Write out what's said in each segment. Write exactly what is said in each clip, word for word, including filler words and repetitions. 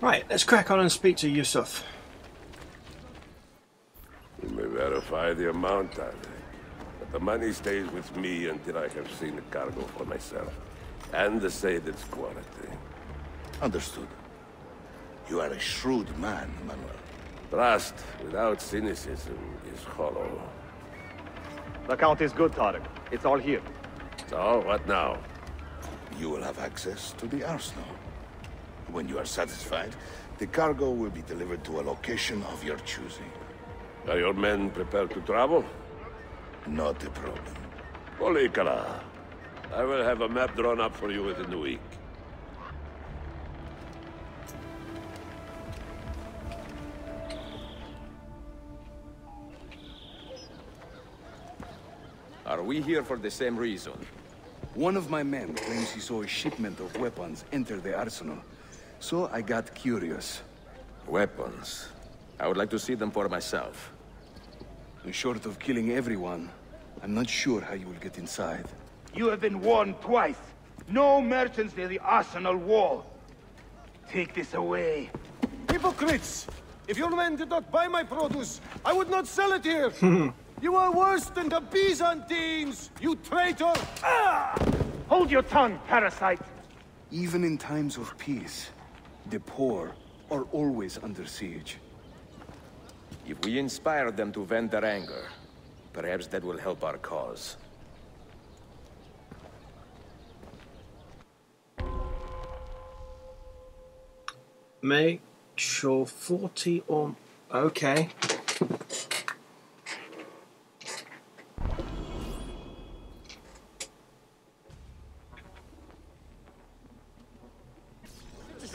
Right, let's crack on and speak to Yusuf. You may verify the amount, Tarek, but the money stays with me until I have seen the cargo for myself, and assayed its quality. Understood. You are a shrewd man, Manuel. Trust without cynicism is hollow. The count is good, Tarek. It's all here. So, what now? You will have access to the arsenal. When you are satisfied, the cargo will be delivered to a location of your choosing. Are your men prepared to travel? Not a problem. Polikala. I will have a map drawn up for you within the week. Are we here for the same reason? One of my men claims he saw a shipment of weapons enter the arsenal. So I got curious. Weapons? I would like to see them for myself. Short of killing everyone, I'm not sure how you will get inside. You have been warned twice. No merchants near the arsenal wall. Take this away. Hypocrites! If your men did not buy my produce, I would not sell it here! You are worse than the Byzantines, you traitor! Ah! Hold your tongue, parasite! Even in times of peace, the poor are always under siege. If we inspire them to vent their anger, perhaps that will help our cause. Make sure forty or... okay.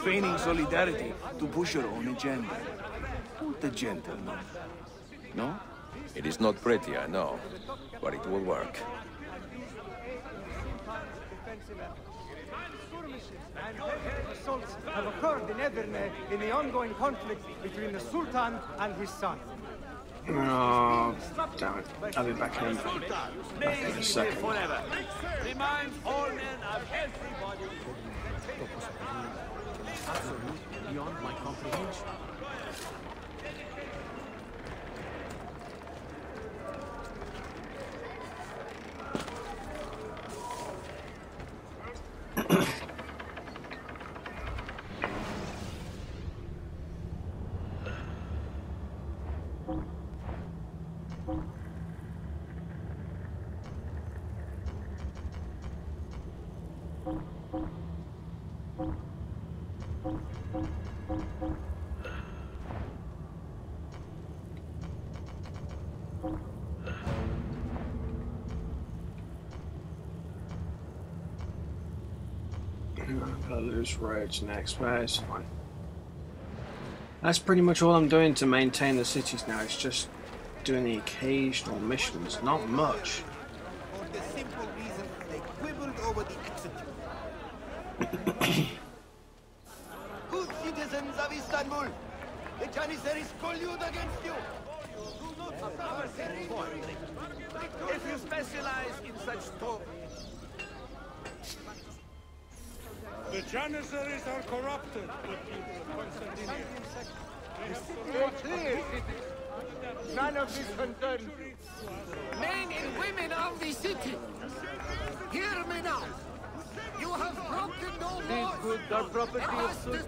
Feigning solidarity to push your own agenda. The gentleman. No? It is not pretty, I know. But it will work. Assaults have occurred in Edirne in the ongoing conflict between the Sultan and his son. Oh, damn it. I'll be back in a second. Remind all men of everybody. Absolutely beyond my comprehension. Loose roads next, well, it's fine. That's pretty much all I'm doing to maintain the cities now. It's just doing the occasional missions, not much. For the simple reason they quibbled over the execution. Good citizens of Istanbul, the Janissaries collude against you. Do not suffer terribly. If you specialize in such talk. The Janissaries are corrupted, the people of Constantinople. They have surrendered. None of this concerns you. Men and women of the city, hear me now. You have broken no laws. These goods are property of society.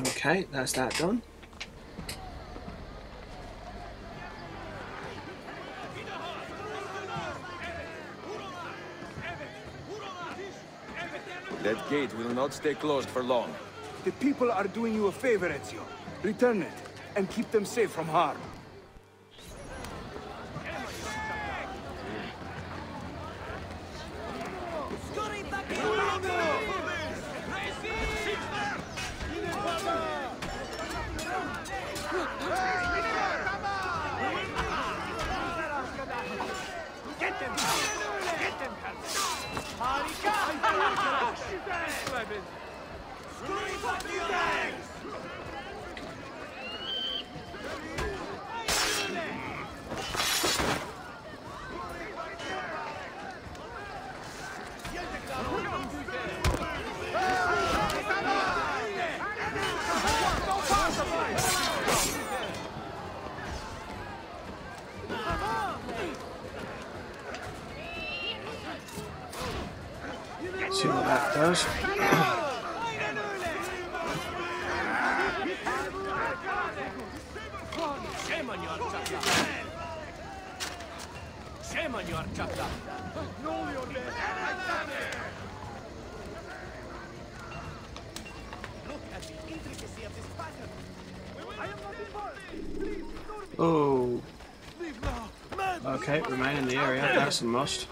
Okay, that's that done. That gate will not stay closed for long. The people are doing you a favor, Ezio. Return it, and keep them safe from harm. Get them! Get them! Harika! See what that does. Shame on your chapter. Shame on your chapter. No, your name. Look at the intricacy of this pattern. I am not involved. Please, oh. Okay, remain in the area. That's a must.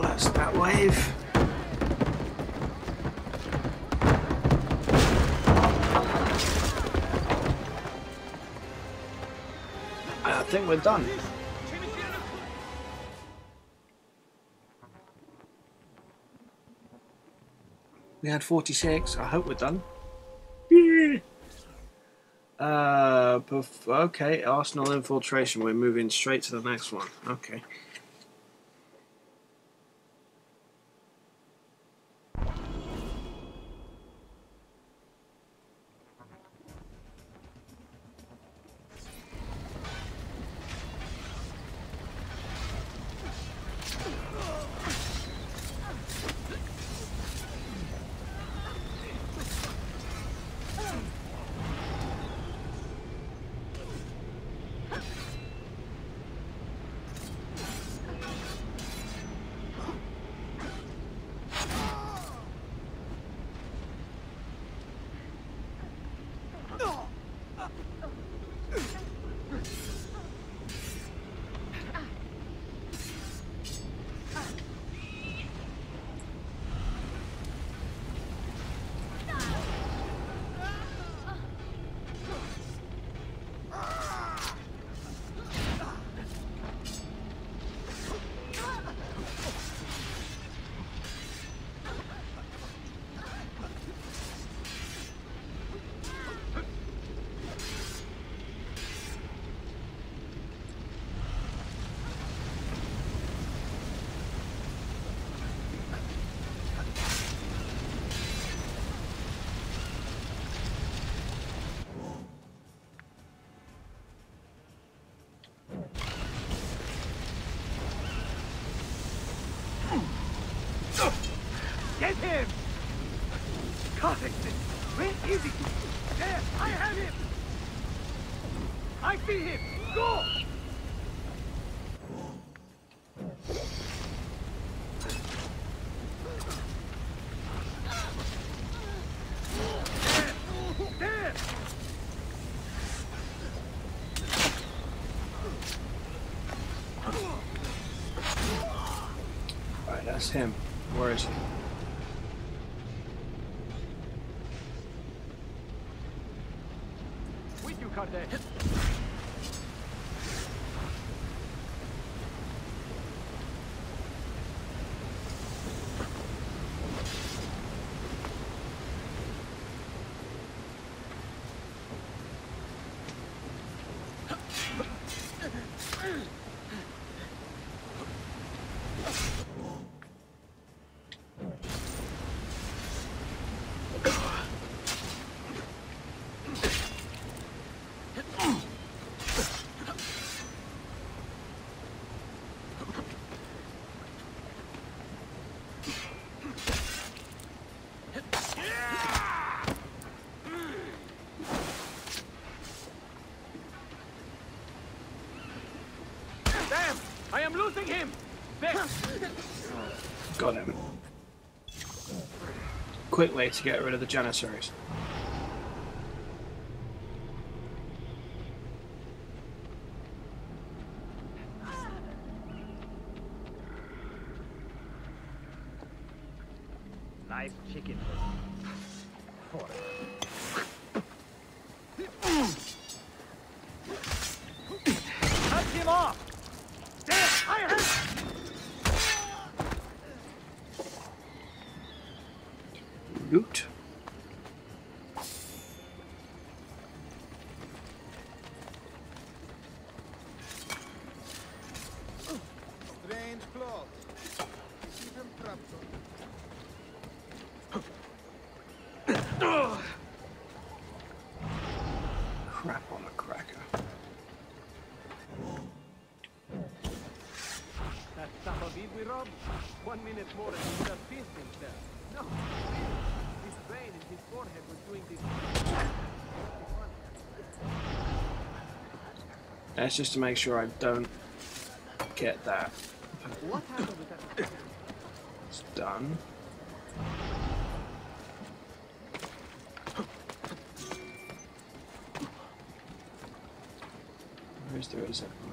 That's that wave. I think we're done. We had forty-six. I hope we're done. Yeah. Uh, okay, Arsenal infiltration. We're moving straight to the next one. Okay. That's him. Where is he? With you, Carter. I'm losing him! Got him. Quick way to get rid of the Janissaries. quarter. Cut him off! Damn, I heard! Loot. That's just to make sure I don't get that. What happened with that? It's done. Where is the reset point?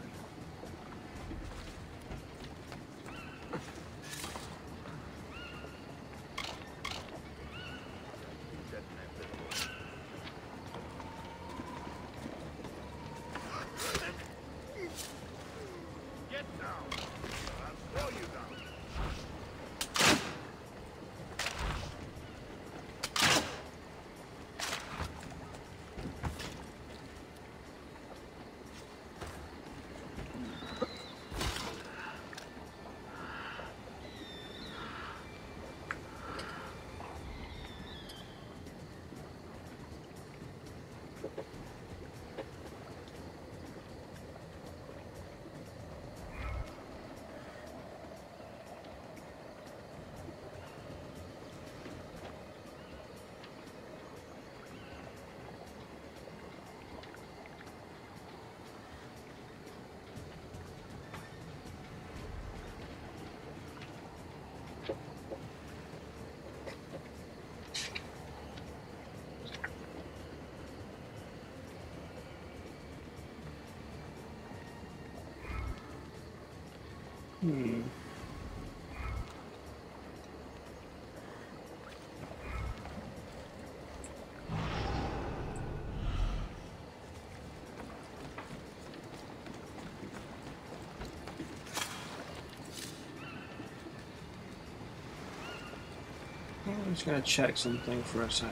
Hmm. I'm just going to check something for a second.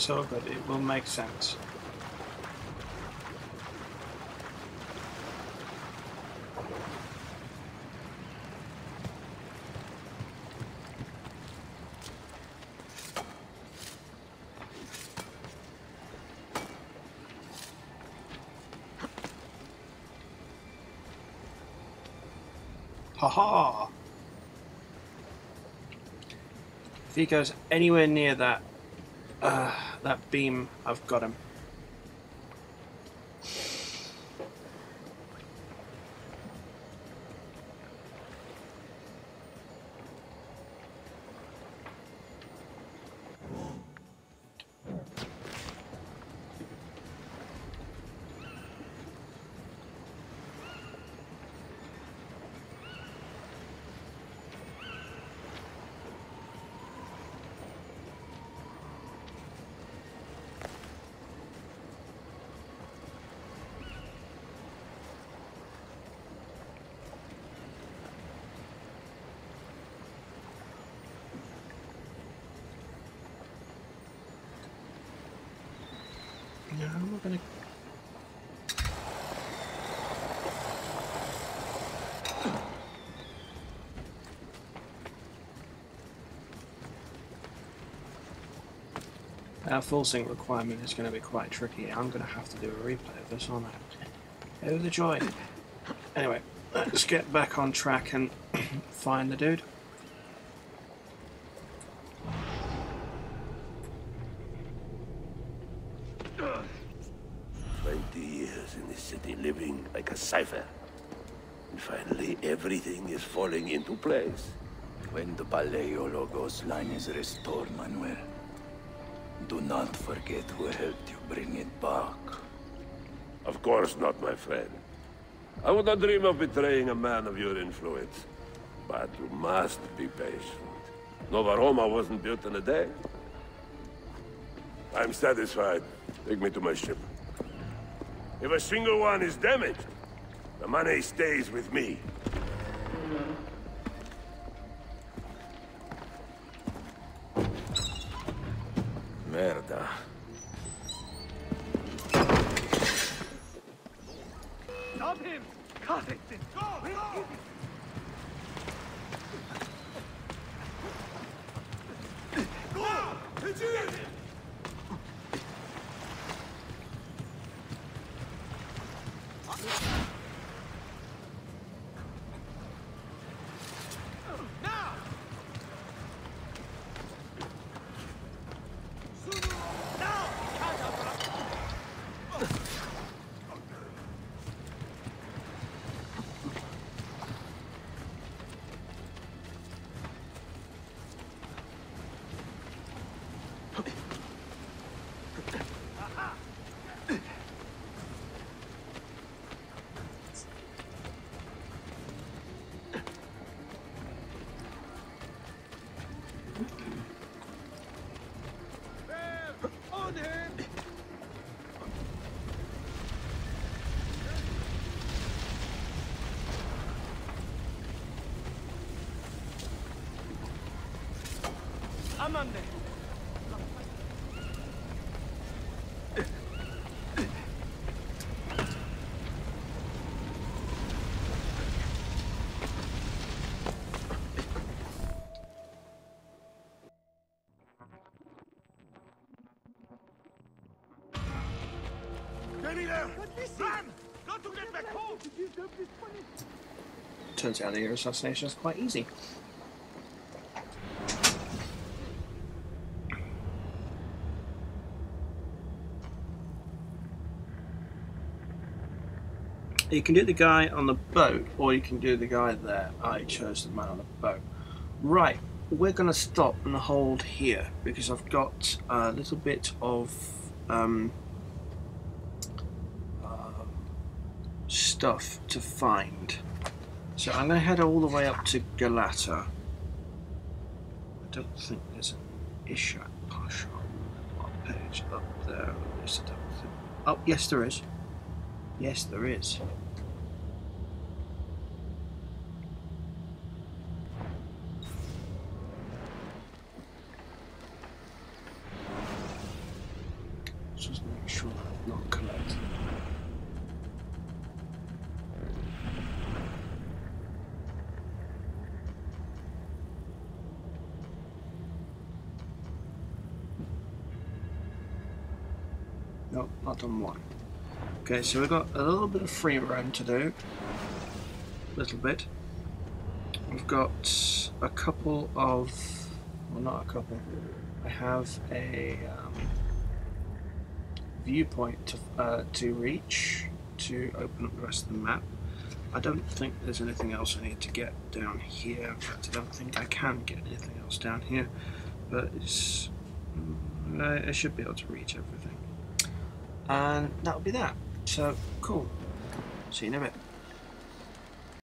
So, but it will make sense. Haha! If he goes anywhere near that, uh, that beam, I've got him. Our full sync requirement is going to be quite tricky. I'm going to have to do a replay of this, aren't I? It was a joy. Anyway. Let's get back on track and find the dude. twenty years in this city living like a cipher. And finally everything is falling into place. When the Paleologos line is restored, Manuel, do not forget who helped you bring it back. Of course not, my friend. I would not dream of betraying a man of your influence. But you must be patient. Nova Roma wasn't built in a day. I'm satisfied. Take me to my ship. If a single one is damaged, the money stays with me. Merda. Stop him! Cut it! Go! Go! Go! It's it! Monday. Not to get back home. Turns out the assassination is quite easy. You can do the guy on the boat, or you can do the guy there. I chose the man on the boat. Right, we're going to stop and hold here, because I've got a little bit of um, uh, stuff to find. So I'm going to head all the way up to Galata. I don't think there's an Ishak Pasha on the page up there. At least I don't think. Oh, yes there is. Yes, there is. Just make sure that I'm not collected. No, not on one. Okay, so we've got a little bit of free roam to do. A little bit. We've got a couple of... well, not a couple. I have a um, viewpoint to, uh, to reach to open up the rest of the map. I don't think there's anything else I need to get down here. In fact, I don't think I can get anything else down here. But it's, I should be able to reach everything. And that'll be that. So, cool. See you in a bit.